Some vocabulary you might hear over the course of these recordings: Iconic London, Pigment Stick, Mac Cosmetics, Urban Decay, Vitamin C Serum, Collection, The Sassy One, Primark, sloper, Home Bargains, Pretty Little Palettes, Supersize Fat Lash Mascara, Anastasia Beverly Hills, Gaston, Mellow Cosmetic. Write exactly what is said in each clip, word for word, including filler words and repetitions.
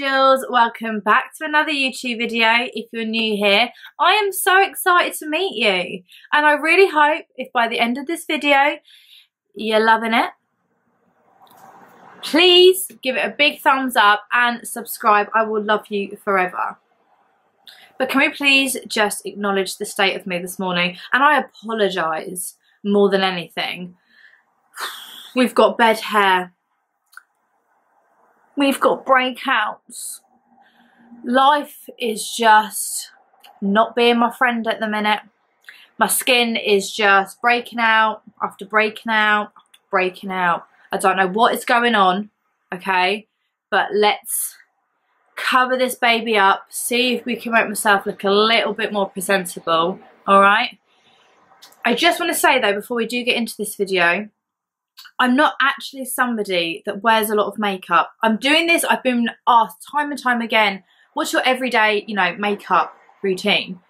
angels, welcome back to another YouTube video. If you're new here, I am so excited to meet you, and I really hope if by the end of this video you're loving it, please give it a big thumbs up and subscribe. I will love you forever. But can we please just acknowledge the state of me this morning? And I apologise more than anything. We've got bed hair. We've got breakouts. Life is just not being my friend at the minute. My skin is just breaking out after breaking out after breaking out. I don't know what is going on, okay? But let's cover this baby up, see if we can make myself look a little bit more presentable, all right? I just want to say, though, before we do get into this video, I'm not actually somebody that wears a lot of makeup. I'm doing this, I've been asked time and time again, what's your everyday, you know, makeup routine?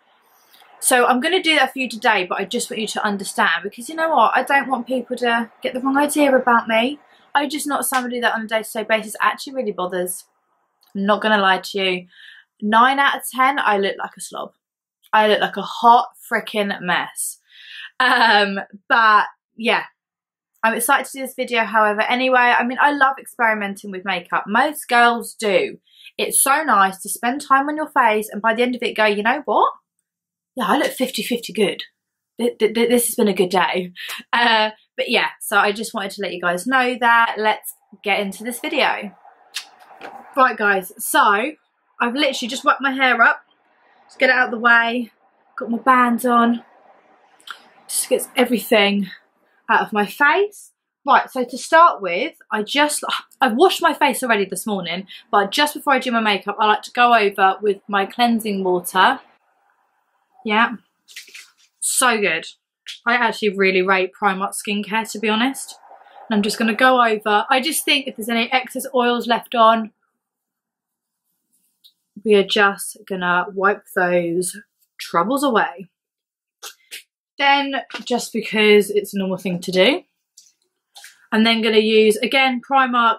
So I'm going to do that for you today, but I just want you to understand, because you know what, I don't want people to get the wrong idea about me. I'm just not somebody that on a day-to-day basis actually really bothers. I'm not going to lie to you. nine out of ten, I look like a slob. I look like a hot freaking mess. Um, but yeah. I'm excited to do this video, however, anyway. I mean, I love experimenting with makeup. Most girls do. It's so nice to spend time on your face and by the end of it go, you know what? Yeah, I look fifty fifty good. This has been a good day. Uh, but yeah, so I just wanted to let you guys know that. Let's get into this video. Right, guys, so I've literally just wrapped my hair up. Just get it out of the way. Got my bands on. Just gets everything out of my face. Right, so to start with, I just, I've washed my face already this morning, but just before I do my makeup, I like to go over with my cleansing water. Yeah, so good. I actually really rate Primark skincare, to be honest. And I'm just gonna go over, I just think if there's any excess oils left on, we are just gonna wipe those troubles away. Then, just because it's a normal thing to do, I'm then going to use, again, Primark,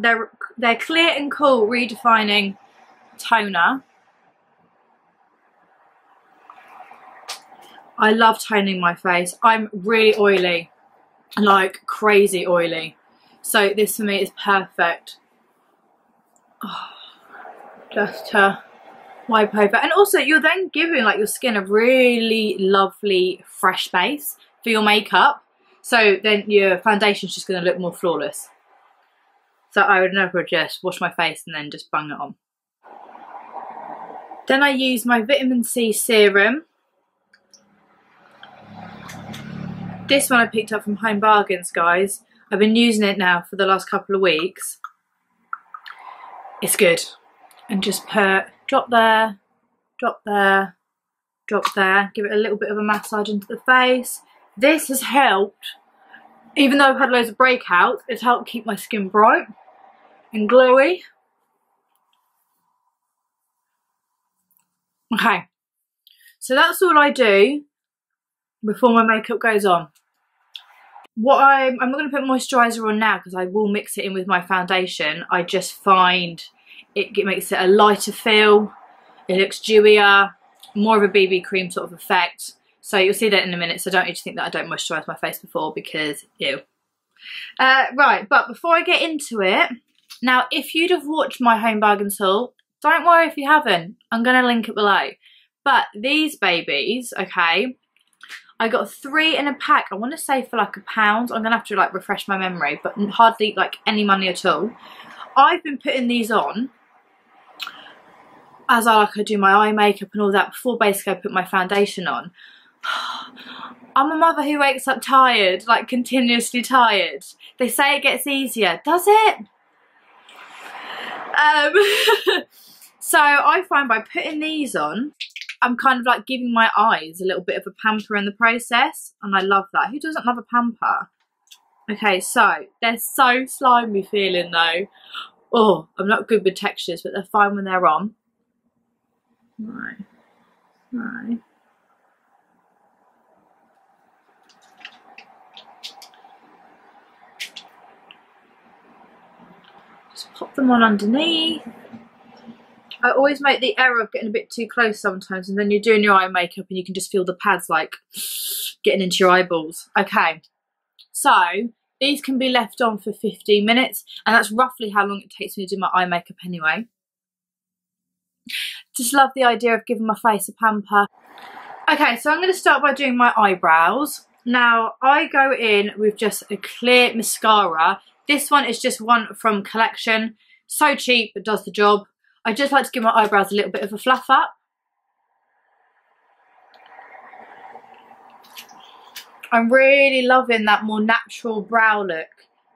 their, their Clear and Cool Redefining Toner. I love toning my face. I'm really oily, like crazy oily. So this for me is perfect. Oh, just to wipe over, and also you're then giving like your skin a really lovely fresh base for your makeup, so then your foundation's just going to look more flawless. So I would never just wash my face and then just bung it on. Then I use my vitamin C serum. This one I picked up from Home Bargains, guys. I've been using it now for the last couple of weeks. It's good. And just put, drop there, drop there, drop there. Give it a little bit of a massage into the face. This has helped, even though I've had loads of breakouts, it's helped keep my skin bright and glowy. Okay, so that's all I do before my makeup goes on. What I'm, I'm not going to put moisturiser on now because I will mix it in with my foundation. I just find It, it makes it a lighter feel, it looks dewier, more of a B B cream sort of effect. So you'll see that in a minute, so don't need to think that I don't moisturise my face before, because ew. Uh, right, but before I get into it, now if you'd have watched my Home Bargains haul, don't worry if you haven't, I'm going to link it below. But these babies, okay, I got three in a pack, I want to say for like a pound, I'm going to have to like refresh my memory, but hardly like any money at all. I've been putting these on as I like I do my eye makeup and all that before basically I put my foundation on. I'm a mother who wakes up tired, like continuously tired. They say it gets easier. Does it? Um, so I find by putting these on, I'm kind of like giving my eyes a little bit of a pamper in the process, and I love that. Who doesn't love a pamper? Okay, so they're so slimy feeling though. Oh, I'm not good with textures, but they're fine when they're on. No, no. Just pop them on underneath. I always make the error of getting a bit too close sometimes, and then you're doing your eye makeup and you can just feel the pads like getting into your eyeballs. Okay, so these can be left on for fifteen minutes, and that's roughly how long it takes me to do my eye makeup anyway. Just love the idea of giving my face a pamper. Okay, so I'm going to start by doing my eyebrows. Now, I go in with just a clear mascara. This one is just one from Collection. So cheap, but does the job. I just like to give my eyebrows a little bit of a fluff up. I'm really loving that more natural brow look.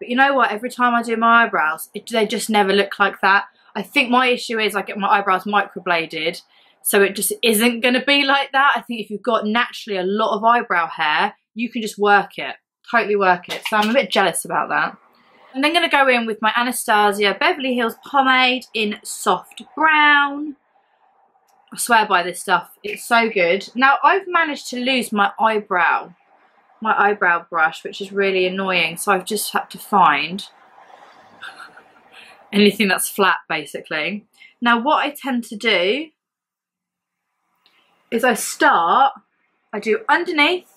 But you know what? Every time I do my eyebrows, it, they just never look like that. I think my issue is I get my eyebrows microbladed, so it just isn't going to be like that. I think if you've got naturally a lot of eyebrow hair, you can just work it, totally work it. So I'm a bit jealous about that. I'm then going to go in with my Anastasia Beverly Hills pomade in soft brown. I swear by this stuff. It's so good. Now, I've managed to lose my eyebrow, my eyebrow brush, which is really annoying. So I've just had to find anything that's flat, basically. Now, what I tend to do is I start, I do underneath,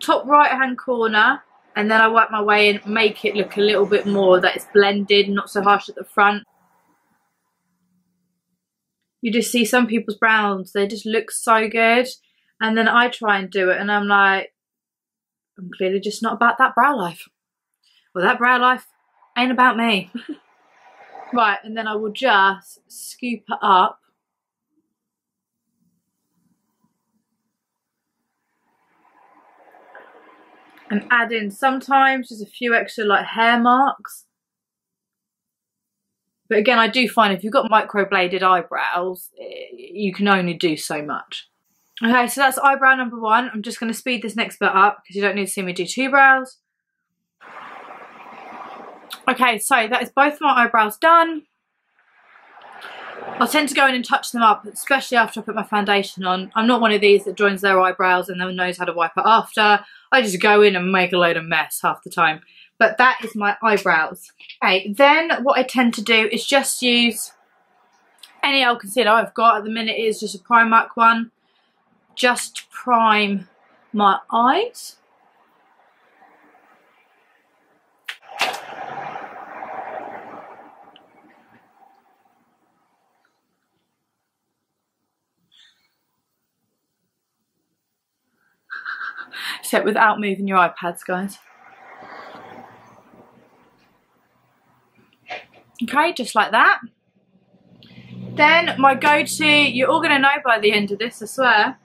top right-hand corner, and then I work my way in, make it look a little bit more that it's blended, not so harsh at the front. You just see some people's browns, they just look so good. And then I try and do it, and I'm like, I'm clearly just not about that brow life. Well, that brow life ain't about me. Right, and then I will just scoop it up. And add in sometimes just a few extra like hair marks. But again, I do find if you've got microbladed eyebrows, you can only do so much. Okay, so that's eyebrow number one. I'm just going to speed this next bit up because you don't need to see me do two brows. Okay, so that is both my eyebrows done. I tend to go in and touch them up, especially after I put my foundation on. I'm not one of these that joins their eyebrows and then knows how to wipe it after. I just go in and make a load of mess half the time. But that is my eyebrows. Okay, then what I tend to do is just use any old concealer I've got. At the minute it is just a Primark one. Just prime my eyes. Except without moving your iPads, guys. Okay, just like that. Then my go-to, you're all going to know by the end of this, I swear.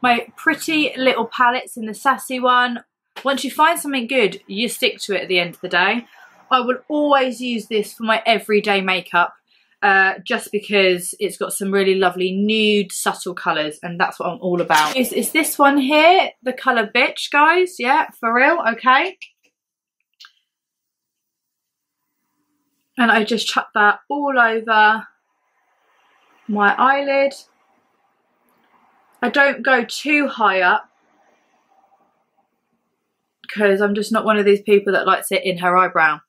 My Pretty Little Palettes in the Sassy one. Once you find something good, you stick to it at the end of the day. I will always use this for my everyday makeup. Uh, just because it's got some really lovely nude subtle colours, and that's what I'm all about. Is, is this one here, the colour Bitch, guys? Yeah, for real, okay. And I just chuck that all over my eyelid. I don't go too high up because I'm just not one of these people that likes it in her eyebrow.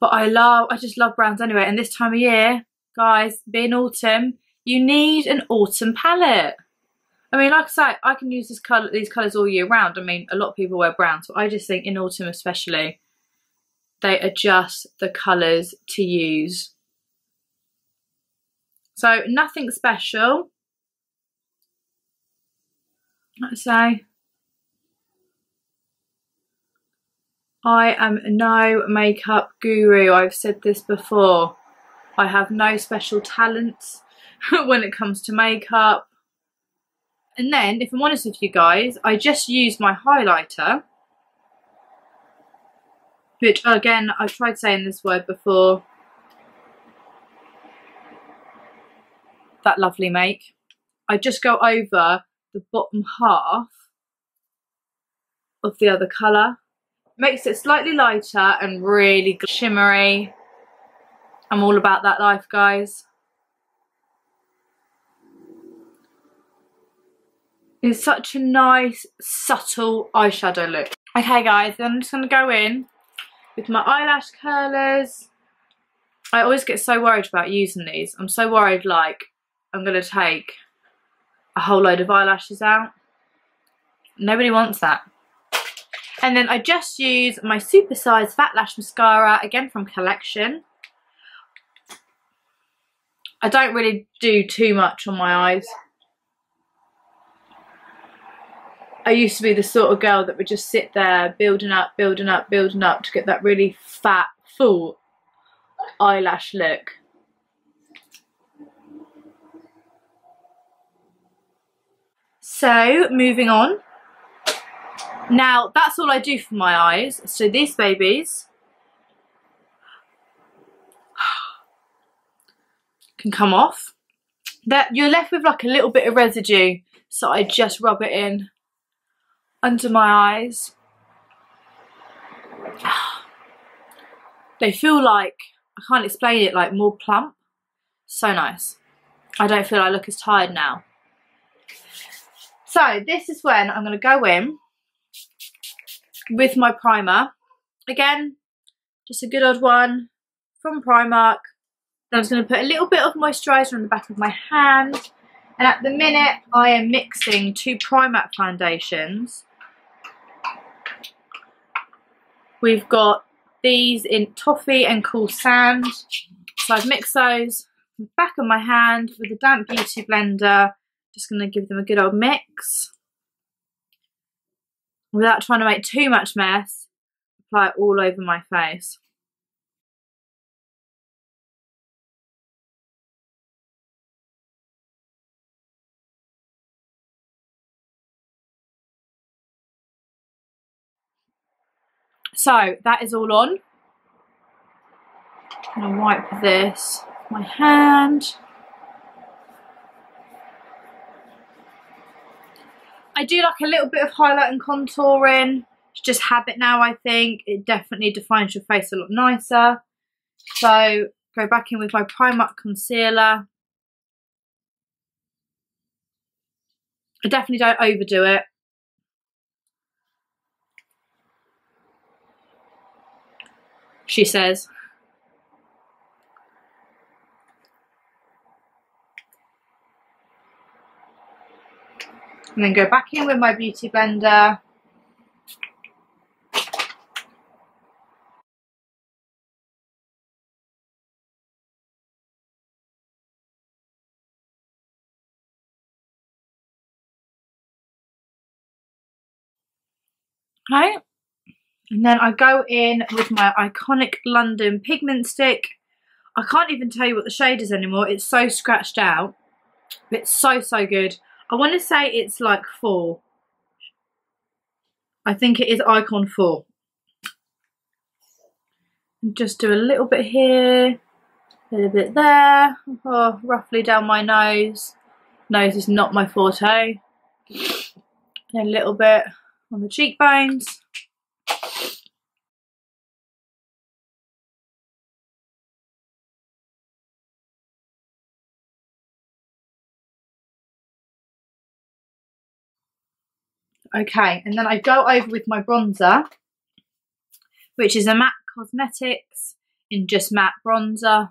But I love, I just love browns anyway. And this time of year, guys, being autumn, you need an autumn palette. I mean, like I say, I can use this colour, these colours all year round. I mean, a lot of people wear browns, but I just think in autumn especially, they adjust the colours to use. So nothing special. Let's say. I am no makeup guru, I've said this before. I have no special talents when it comes to makeup. And then, if I'm honest with you guys, I just use my highlighter, which again, I've tried saying this word before. That lovely make. I just go over the bottom half of the other colour. Makes it slightly lighter and really shimmery. I'm all about that life, guys. It's such a nice, subtle eyeshadow look. Okay, guys, then I'm just going to go in with my eyelash curlers I always get so worried about using these. I'm so worried, like, I'm going to take a whole load of eyelashes out. Nobody wants that. And then I just use my supersized fat lash mascara, again from Collection. I don't really do too much on my eyes. I used to be the sort of girl that would just sit there building up, building up, building up to get that really fat, full eyelash look. So, moving on. Now, that's all I do for my eyes. So these babies can come off. That you're left with like a little bit of residue, so I just rub it in under my eyes. They feel like, I can't explain it, like more plump. So nice. I don't feel I look as tired now. So this is when I'm going to go in with my primer. Again, just a good old one from Primark. Then I'm just going to put a little bit of moisturiser on the back of my hand. And at the minute, I am mixing two Primark foundations. We've got these in Toffee and Cool Sand. So I've mixed those on the back of my hand with a damp beauty blender. Just going to give them a good old mix. Without trying to make too much mess, apply it all over my face. So that is all on. I'm going to wipe this with my hand. I do like a little bit of highlight and contouring. It's just habit now, I think. It definitely defines your face a lot nicer. So go back in with my Primark concealer. I definitely don't overdo it. She says. And then go back in with my beauty blender. Okay. And then I go in with my Iconic London pigment stick. I can't even tell you what the shade is anymore. It's so scratched out. It's so, so good. I want to say it's like four. I think it is Icon four. Just do a little bit here. A little bit there. Oh, roughly down my nose. Nose is not my forte. And a little bit on the cheekbones. Okay, and then I go over with my bronzer, which is a Mac Cosmetics in Just Matte Bronzer.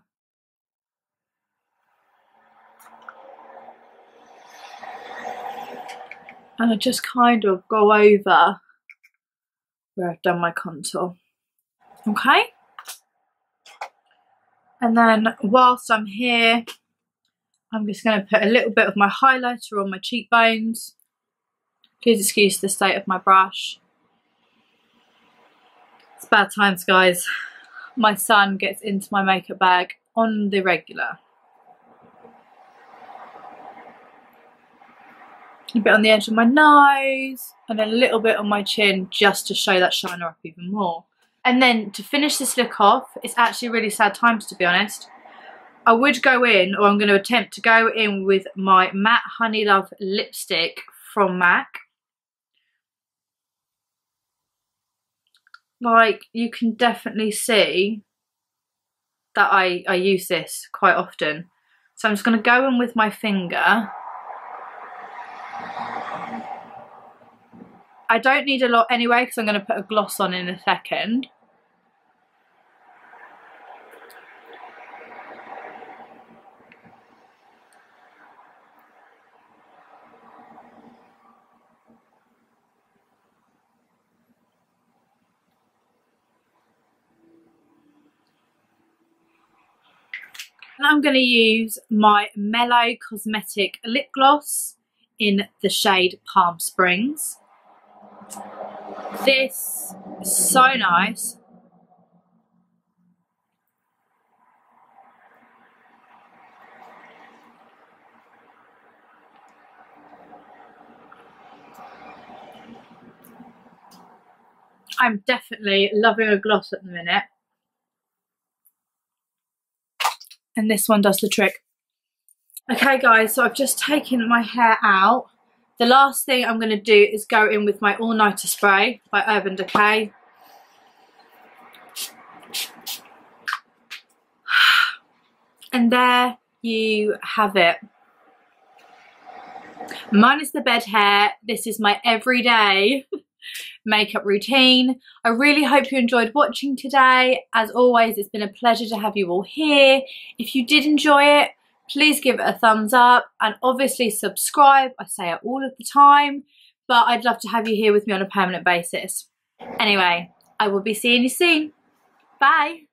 And I just kind of go over where I've done my contour. Okay. And then whilst I'm here, I'm just going to put a little bit of my highlighter on my cheekbones. Please excuse the state of my brush. It's bad times, guys. My son gets into my makeup bag on the regular. A bit on the edge of my nose and a little bit on my chin just to show that shiner up even more. And then to finish this look off, it's actually really sad times, to be honest. I would go in, or I'm going to attempt to go in with my Matte Honey Love lipstick from MAC. Like, you can definitely see that I, I use this quite often. So I'm just going to go in with my finger. I don't need a lot anyway because I'm going to put a gloss on in a second. And I'm going to use my Mellow Cosmetic Lip Gloss in the shade Palm Springs. This is so nice. I'm definitely loving a gloss at the minute. And this one does the trick. Okay guys, so I've just taken my hair out. The last thing I'm going to do is go in with my All-Nighter Spray by Urban Decay. And there you have it. Minus the bed hair, this is my everyday makeup routine. I really hope you enjoyed watching today. As always, it's been a pleasure to have you all here. If you did enjoy it, please give it a thumbs up and obviously subscribe. I say it all of the time, but I'd love to have you here with me on a permanent basis. Anyway, I will be seeing you soon. Bye.